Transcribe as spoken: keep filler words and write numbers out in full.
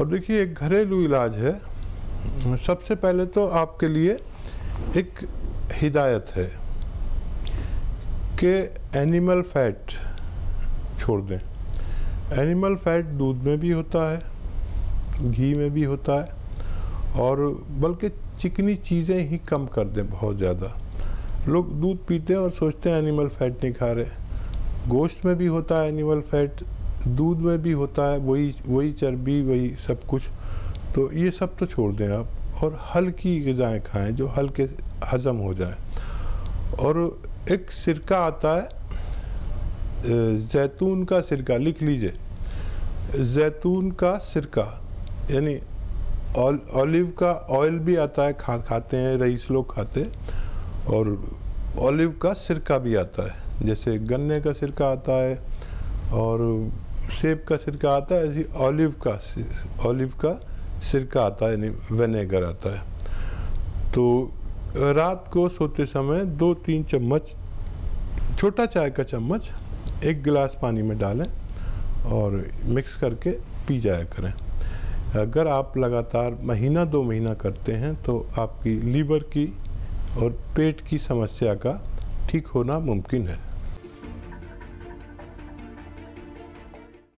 और देखिए एक घरेलू इलाज है। सबसे पहले तो आपके लिए एक हिदायत है कि एनिमल फैट छोड़ दें। एनिमल फैट दूध में भी होता है, घी में भी होता है, और बल्कि चिकनी चीज़ें ही कम कर दें। बहुत ज़्यादा लोग दूध पीते हैं और सोचते हैं एनिमल फैट नहीं खा रहे। गोश्त में भी होता है एनिमल फैट, दूध में भी होता है, वही वही चर्बी, वही सब कुछ। तो ये सब तो छोड़ दें आप, और हल्की ग़िज़ाएँ खाएं जो हल्के हज़म हो जाए। और एक सिरका आता है, जैतून का सिरका, लिख लीजिए, जैतून का सिरका, यानी ऑलिव का ऑयल भी आता है, खा खाते हैं रईस लोग खाते, और ऑलिव का सिरका भी आता है। जैसे गन्ने का सिरका आता है और सेब का सिरका आता है, ऐसी ऑलिव का ऑलिव का सिरका आता है, यानी विनेगर आता है। तो रात को सोते समय दो तीन चम्मच, छोटा चाय का चम्मच, एक गिलास पानी में डालें और मिक्स करके पी जाया करें। अगर आप लगातार महीना दो महीना करते हैं तो आपकी लीवर की और पेट की समस्या का ठीक होना मुमकिन है।